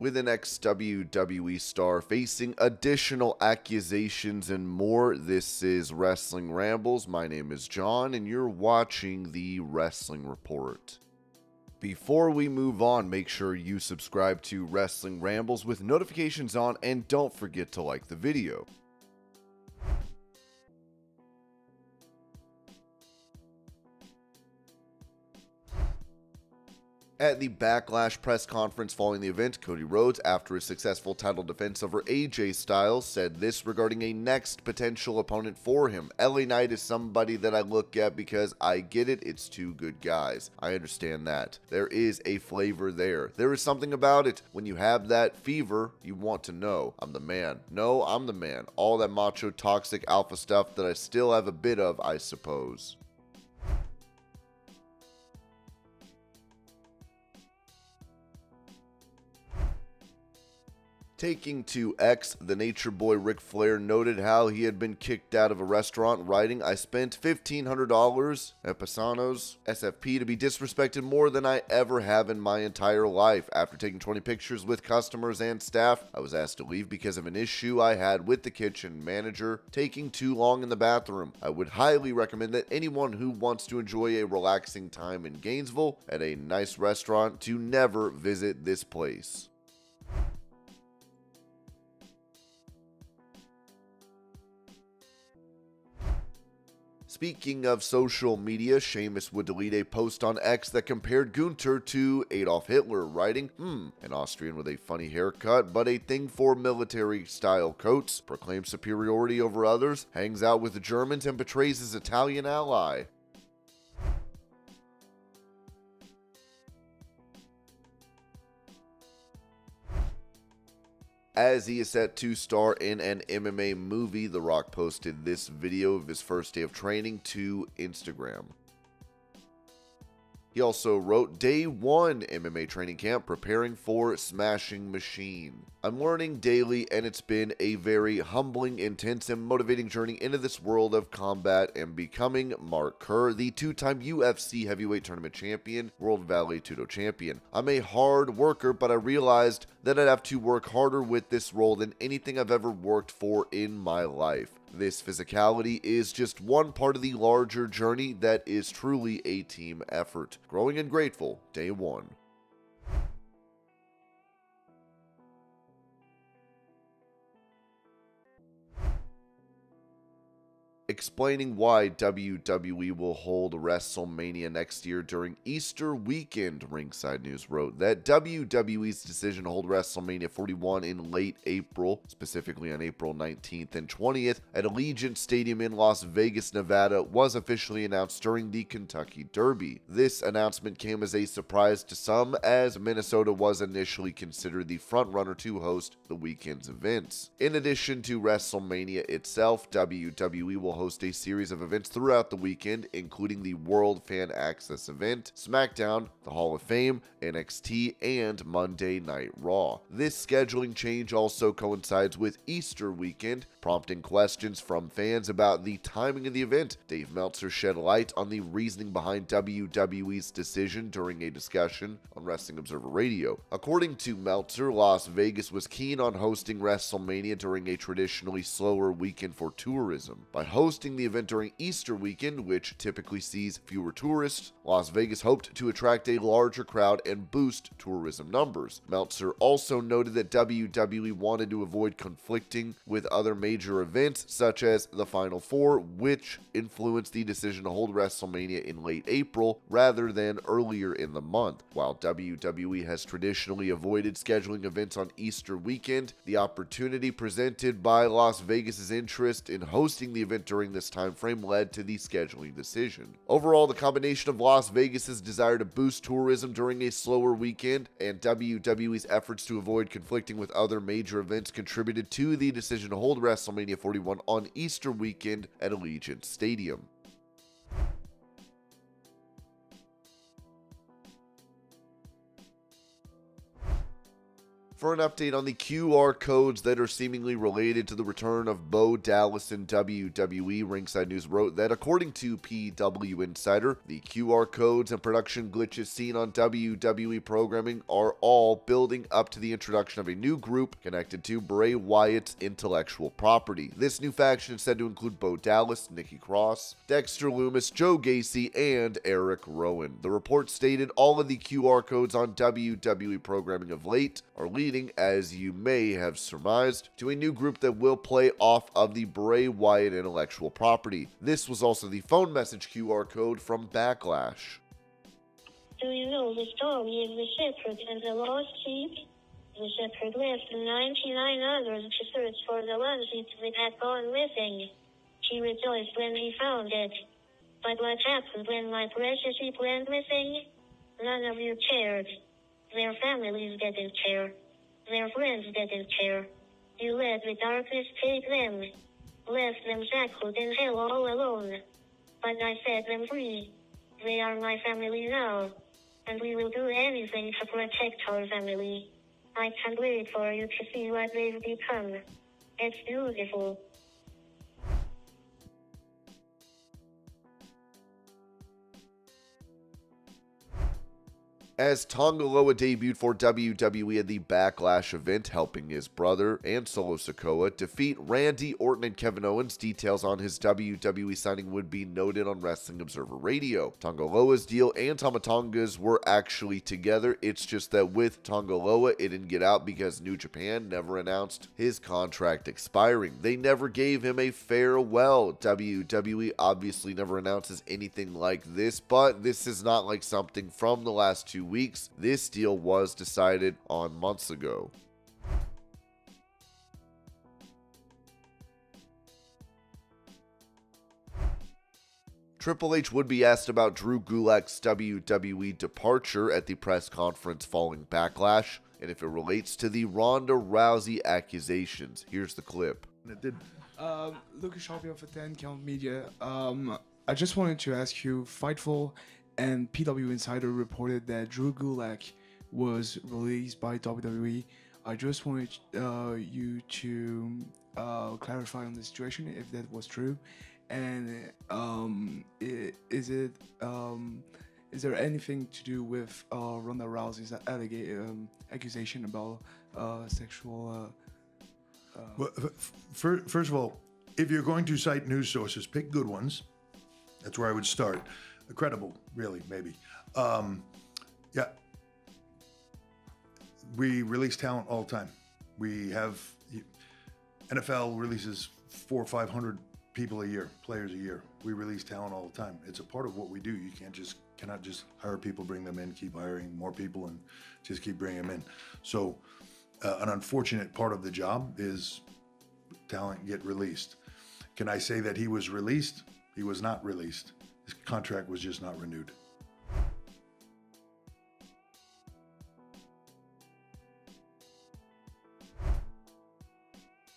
with an ex-WWE star facing additional accusations and more. This is Wrestling Rambles. My name is John, and you're watching The Wrestling Report. Before we move on, make sure you subscribe to Wrestling Rambles with notifications on, and don't forget to like the video. At the Backlash press conference following the event, Cody Rhodes, after a successful title defense over AJ Styles, said this regarding a next potential opponent for him. LA Knight is somebody that I look at because I get it, it's two good guys. I understand that. There is a flavor there. There is something about it. When you have that fever, you want to know, I'm the man. No, I'm the man. All that macho, toxic, alpha stuff that I still have a bit of, I suppose. Taking to X, the Nature Boy Ric Flair noted how he had been kicked out of a restaurant, writing, "I spent $1,500 at Pisano's SFP to be disrespected more than I ever have in my entire life. After taking 20 pictures with customers and staff, I was asked to leave because of an issue I had with the kitchen manager taking too long in the bathroom. I would highly recommend that anyone who wants to enjoy a relaxing time in Gainesville at a nice restaurant to never visit this place." Speaking of social media, Sheamus would delete a post on X that compared Gunther to Adolf Hitler, writing, "An Austrian with a funny haircut, but a thing for military-style coats, proclaims superiority over others, hangs out with the Germans, and betrays his Italian ally." As he is set to star in an MMA movie, The Rock posted this video of his first day of training to Instagram. He also wrote, "Day 1 MMA training camp, preparing for Smashing Machine. I'm learning daily, and it's been a very humbling, intense, and motivating journey into this world of combat and becoming Mark Kerr, the two-time UFC heavyweight tournament champion, World Valley Tudo champion. I'm a hard worker, but I realized that I'd have to work harder with this role than anything I've ever worked for in my life. This physicality is just one part of the larger journey that is truly a team effort. Growing and grateful, day 1. Explaining why WWE will hold WrestleMania next year during Easter weekend, Ringside News wrote that WWE's decision to hold WrestleMania 41 in late April, specifically on April 19th and 20th, at Allegiant Stadium in Las Vegas, Nevada, was officially announced during the Kentucky Derby. This announcement came as a surprise to some, as Minnesota was initially considered the frontrunner to host the weekend's events. In addition to WrestleMania itself, WWE will host a series of events throughout the weekend, including the World Fan Access event, SmackDown, the Hall of Fame, NXT, and Monday Night Raw. This scheduling change also coincides with Easter weekend, prompting questions from fans about the timing of the event. Dave Meltzer shed light on the reasoning behind WWE's decision during a discussion on Wrestling Observer Radio. According to Meltzer, Las Vegas was keen on hosting WrestleMania during a traditionally slower weekend for tourism. By hosting the event during Easter weekend, which typically sees fewer tourists, Las Vegas hoped to attract a larger crowd and boost tourism numbers. Meltzer also noted that WWE wanted to avoid conflicting with other major events, such as the Final Four, which influenced the decision to hold WrestleMania in late April rather than earlier in the month. While WWE has traditionally avoided scheduling events on Easter weekend, the opportunity presented by Las Vegas's interest in hosting the event during this time frame led to the scheduling decision. Overall, the combination of Las Vegas's desire to boost tourism during a slower weekend and WWE's efforts to avoid conflicting with other major events contributed to the decision to hold WrestleMania 41 on Easter weekend at Allegiant Stadium. for an update on the QR codes that are seemingly related to the return of Bo Dallas in WWE. Ringside News wrote that according to PW Insider, the QR codes and production glitches seen on WWE programming are all building up to the introduction of a new group connected to Bray Wyatt's intellectual property. This new faction is said to include Bo Dallas, Nikki Cross, Dexter Loomis, Joe Gacy, and Eric Rowan. The report stated all of the QR codes on WWE programming of late are leading, as you may have surmised, to a new group that will play off of the Bray Wyatt intellectual property. This was also the phone message QR code from Backlash. Do you know the story of the shepherd and the lost sheep? The shepherd left the 99 others to search for the one sheep that had gone missing. He rejoiced when he found it. But what happened when my precious sheep went missing? None of you cared. Their families didn't care. Their friends didn't care. You let the darkness take them. Left them shackled in hell all alone. But I set them free. They are my family now. And we will do anything to protect our family. I can't wait for you to see what they've become. It's beautiful. As Tonga Loa debuted for WWE at the Backlash event, helping his brother and Solo Sikoa defeat Randy Orton and Kevin Owens, details on his WWE signing would be noted on Wrestling Observer Radio. Tonga Loa's deal and Tama Tonga's were actually together, it's just that with Tonga Loa, it didn't get out because New Japan never announced his contract expiring. They never gave him a farewell. WWE obviously never announces anything like this, but this is not like something from the last 2 weeks. This deal was decided on months ago. Triple H would be asked about Drew Gulak's WWE departure at the press conference following Backlash, and if it relates to the Ronda Rousey accusations. Here's the clip. Lucas Sharpie for 10 Count Media. I just wanted to ask you, Fightful and PW Insider reported that Drew Gulak was released by WWE. I just wanted you to clarify on the situation if that was true, and is there anything to do with Ronda Rousey's accusation about sexual? Well, first of all, if you're going to cite news sources, pick good ones. That's where I would start. Credible, really, maybe. Yeah, we release talent all the time. We have NFL releases 400 or 500 people a year, players a year. We release talent all the time. It's a part of what we do. You cannot just hire people, bring them in, keep hiring more people, and just keep bringing them in. So, an unfortunate part of the job is talent get released. Can I say that he was released? He was not released. His contract was just not renewed.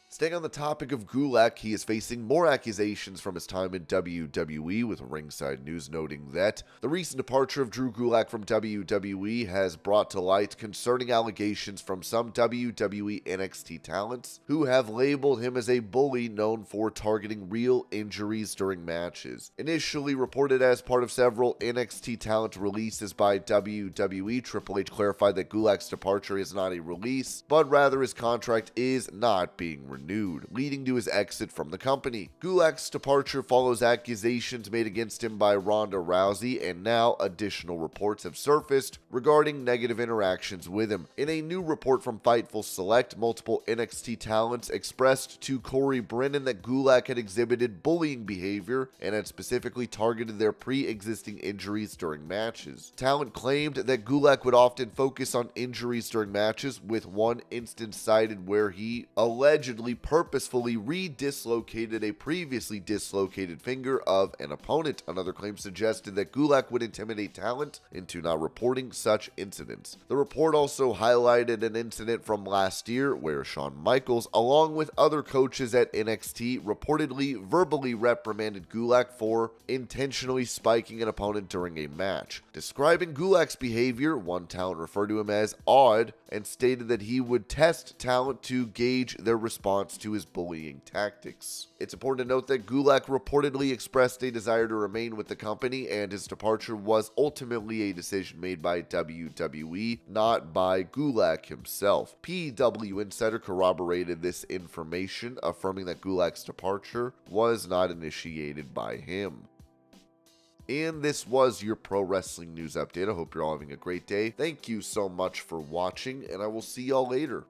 Staying on the topic of Gulak, he is facing more accusations from his time in WWE, with Ringside News noting that the recent departure of Drew Gulak from WWE has brought to light concerning allegations from some WWE NXT talents who have labeled him as a bully known for targeting real injuries during matches. Initially reported as part of several NXT talent releases by WWE, Triple H clarified that Gulak's departure is not a release, but rather his contract is not being renewed. Leading to his exit from the company. Gulak's departure follows accusations made against him by Ronda Rousey, and now additional reports have surfaced regarding negative interactions with him. In a new report from Fightful Select, multiple NXT talents expressed to Corey Brennan that Gulak had exhibited bullying behavior and had specifically targeted their pre-existing injuries during matches. Talent claimed that Gulak would often focus on injuries during matches, with one instance cited where he allegedly apparently purposefully redislocated a previously dislocated finger of an opponent. Another claim suggested that Gulak would intimidate talent into not reporting such incidents. The report also highlighted an incident from last year where Shawn Michaels, along with other coaches at NXT, reportedly verbally reprimanded Gulak for intentionally spiking an opponent during a match. Describing Gulak's behavior, one talent referred to him as odd and stated that he would test talent to gauge their response to his bullying tactics. It's important to note that Gulak reportedly expressed a desire to remain with the company, and his departure was ultimately a decision made by WWE, not by Gulak himself. PW Insider corroborated this information, affirming that Gulak's departure was not initiated by him. And this was your pro wrestling news update. I hope you're all having a great day. Thank you so much for watching, and I will see y'all later.